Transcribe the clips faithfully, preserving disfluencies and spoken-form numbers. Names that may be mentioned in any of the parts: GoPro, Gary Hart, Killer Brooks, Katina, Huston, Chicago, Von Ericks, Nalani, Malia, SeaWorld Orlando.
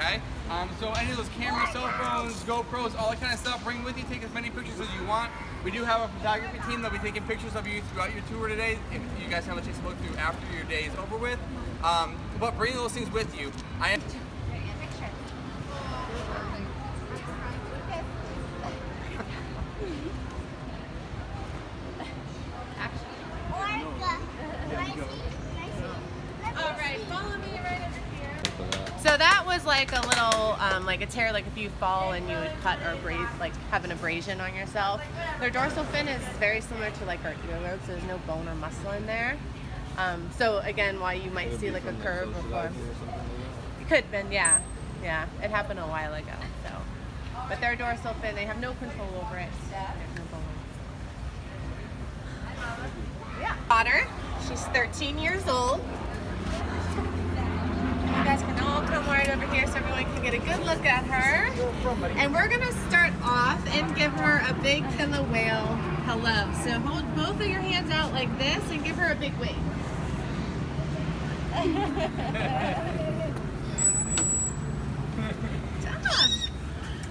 okay? Um, so any of those cameras, cell phones, GoPros, all that kind of stuff, bring with you, take as many pictures as you want. We do have a photography team that will be taking pictures of you throughout your tour today, if you guys have a chance to look through after your day is over with. Um, but bring those things with you. I am So that was like a little, um, like a tear, like if you fall and you would cut or abrade, like have an abrasion on yourself. Their dorsal fin is very similar to like our earlobes, so there's no bone or muscle in there. Um, so again, why you might see like a curve before. It could have been, yeah. Yeah, it happened a while ago, so. But their dorsal fin, they have no control over it. There's no bone. Yeah. Daughter, she's thirteen years old. You guys can all come right over here so everyone can get a good look at her. And we're going to start off and give her a big killer whale hello. So hold both of your hands out like this and give her a big wave.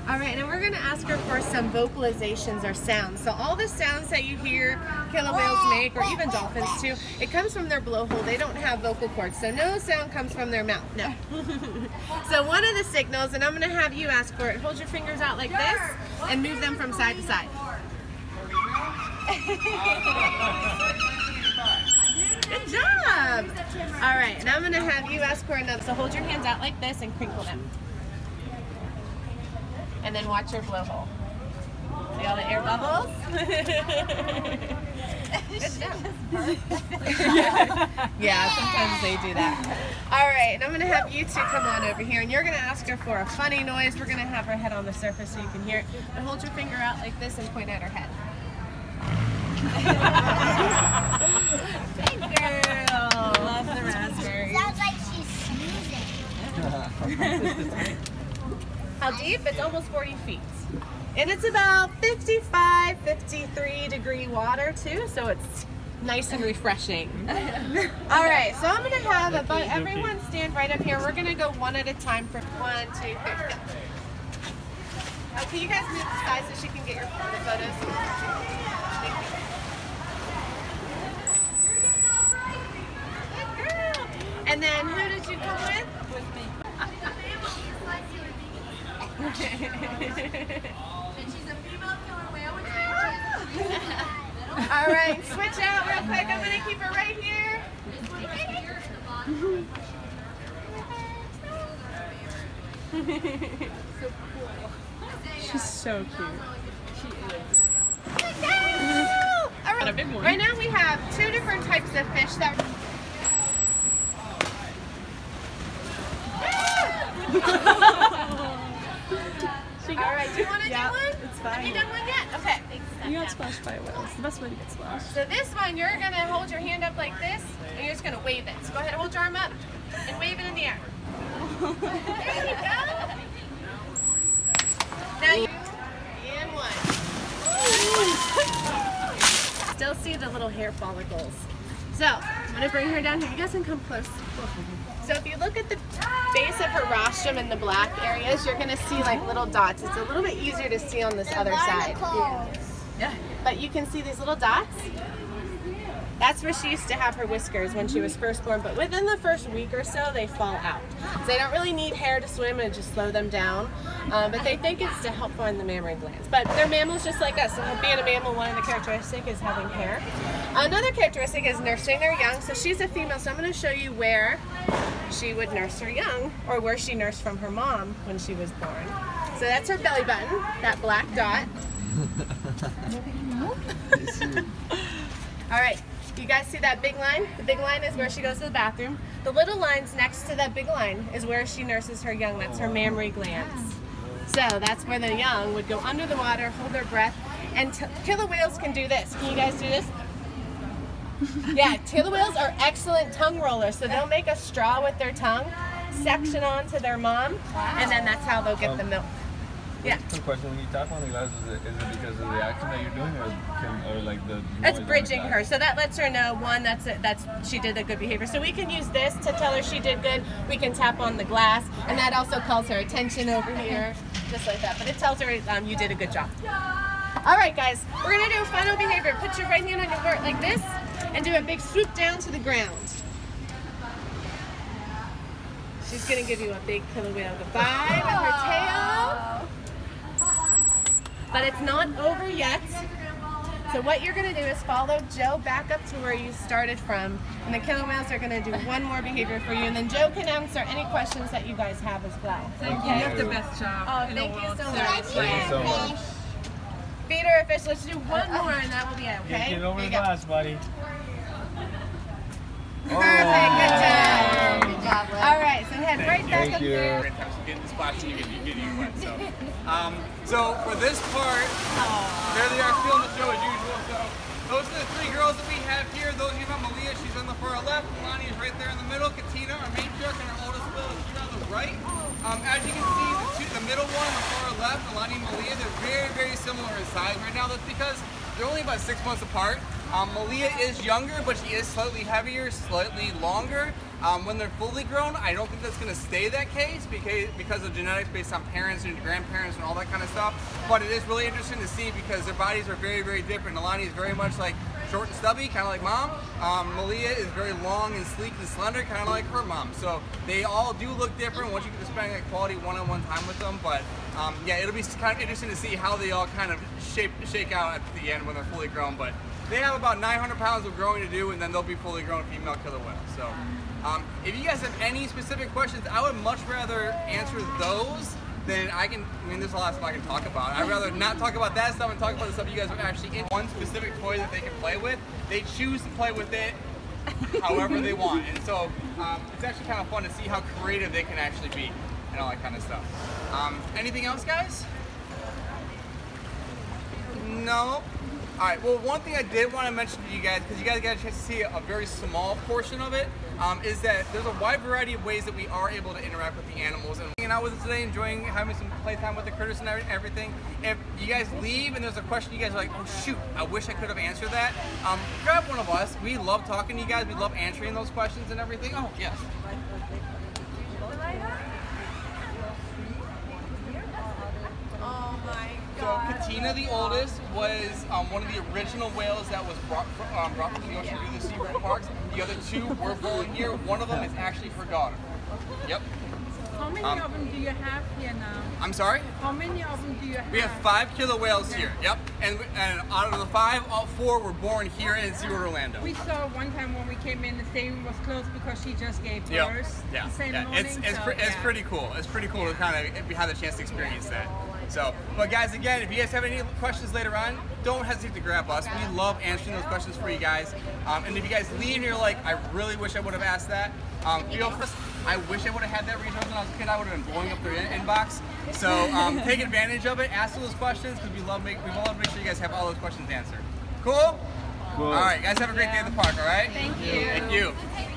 Alright, and we're going to ask her for some vocalizations or sounds. So all the sounds that you hear killer whales make, or even dolphins too, it comes from their blowhole. They don't have vocal cords, so no sound comes from their mouth. No. So one of the signals, and I'm going to have you ask for it. Hold your fingers out like this and move them from side to side. Good job! Alright, and I'm going to have you ask for another. So hold your hands out like this and crinkle them. And then watch your blowhole. See all the air bubbles? Yeah, sometimes they do that. All right, and I'm going to have you two come on over here, and you're going to ask her for a funny noise. We're going to have her head on the surface so you can hear it. But hold your finger out like this and point at her head. Good girl. Love the raspberry. Sounds like she's sneezing. How deep? It's almost forty feet. And it's about fifty-five, fifty-three degree water too, so it's nice and refreshing. All right, so I'm gonna have about everyone stand right up here. We're gonna go one at a time for one, two, three. Oh, can you guys move aside so she can get your photos? Thank you. Good girl. And then who did you go with? With me. And she's a female killer whale, which means she's all right, switch out real quick. I'm going to keep her right here. She's so cute. She is. All right. Right now we have two different types of fish that Have you done one yet? Okay. You got splashed by a whale. It's the best way to get splashed. So this one, you're going to hold your hand up like this, and you're just going to wave it. So go ahead, hold your arm up, and wave it in the air. There you go. Now you... And one. Still see the little hair follicles. So, I'm going to bring her down here. You guys can come close. So if you look at the base of her rostrum in the black areas, you're going to see like little dots. It's a little bit easier to see on this other side. Yeah. But you can see these little dots. That's where she used to have her whiskers when she was first born, but within the first week or so, they fall out. So they don't really need hair to swim, and just slow them down. Um, but they think it's to help find the mammary glands. But they're mammals just like us, so being a mammal, one of the characteristics is having hair. Another characteristic is nursing their young. So she's a female, so I'm going to show you where she would nurse her young, or where she nursed from her mom when she was born. So that's her belly button, that black dot. All right, you guys see that big line? The big line is where she goes to the bathroom. The little lines next to that big line is where she nurses her young. That's her mammary glands. So that's where the young would go under the water, hold their breath, and killer whales can do this. Can you guys do this? Yeah, killer whales are excellent tongue rollers, so they'll make a straw with their tongue, section onto their mom, and then that's how they'll get the milk. Yeah. Quick question: when you tap on the glass, is it, is it because of the action that you're doing, or can, or like the? It's bridging her, so that lets her know one that's a, that's she did a good behavior. So we can use this to tell her she did good. We can tap on the glass, and that also calls her attention over here, just like that. But it tells her um, you did a good job. All right, guys, we're gonna do a final behavior. Put your right hand on your heart like this, and do a big swoop down to the ground. She's gonna give you a big kilowheel goodbye with her tail. But it's not over yet. So what you're gonna do is follow Joe back up to where you started from, and the kilowhales are gonna do one more behavior for you, and then Joe can answer any questions that you guys have as well. Thank you. You have the best job. Oh, thank you so much. Thank you so much. Feed her a fish. Let's do one more, and that will be it. Okay. Get over the glass, buddy. Perfect. Good job. All right, so head right back up there. Great time, so get in the spots and you get, you get you wet. So. Um, so for this part, aww, there they are filming the show as usual. So those are the three girls that we have here. Those of you know Malia, she's on the far left. Nalani is right there in the middle. Katina, our matriarch, and our oldest girl is here on the right. Um, as you can see, the, two, the middle one, the far left, Nalani and Malia, they're very, very similar in size right now. That's because they're only about six months apart. Um, Malia is younger, but she is slightly heavier, slightly longer. Um, when they're fully grown, I don't think that's going to stay that case because, because of genetics based on parents and grandparents and all that kind of stuff. But it is really interesting to see because their bodies are very, very different. Nalani is very much like short and stubby, kind of like mom. Um, Malia is very long and sleek and slender, kind of like her mom. So they all do look different once you get to spend like quality one-on-one time with them. But um, yeah, it'll be kind of interesting to see how they all kind of shape, shake out at the end when they're fully grown. But they have about nine hundred pounds of growing to do, and then they'll be fully grown female killer whales. So. Um, if you guys have any specific questions, I would much rather answer those than I can, I mean there's a lot of stuff I can talk about. I'd rather not talk about that stuff and talk about the stuff you guys are actually in. One specific toy that they can play with, they choose to play with it however they want. And so um, it's actually kind of fun to see how creative they can actually be and all that kind of stuff. Um, anything else, guys? No? Alright, well one thing I did want to mention to you guys, because you guys got a chance to see a very small portion of it, um, is that there's a wide variety of ways that we are able to interact with the animals. And hanging out with us today, enjoying having some playtime with the critters and everything. If you guys leave and there's a question you guys are like, oh shoot, I wish I could have answered that, um, grab one of us. We love talking to you guys, we love answering those questions and everything. Oh, yes. Katina, the oldest, was um, one of the original whales that was brought from, um, brought from the ocean to the SeaWorld parks. The other two were born here. One of them is actually her daughter. Yep. How many um, of them do you have here now? I'm sorry? How many of them do you have? We have five killer whales here. Yep. And, and out of the five, all four were born here in SeaWorld Orlando. We saw one time when we came in, the stadium was closed because she just gave birth. Yep. Yeah. The same yeah. morning. It's, it's, so, pre yeah. it's pretty cool. It's pretty cool to kind of, if we had the chance to experience yeah. that. So, but guys, again, if you guys have any questions later on, don't hesitate to grab us. We love answering those questions for you guys. Um, and if you guys leave and you're like, I really wish I would have asked that, um, feel free. I wish I would have had that resource when I was a kid. I would have been blowing up their in inbox. So um, take advantage of it. Ask those questions because we love make we love make sure you guys have all those questions answered. Cool? Cool. All right, guys, have a great yeah. day at the park. All right. Thank you. Thank you.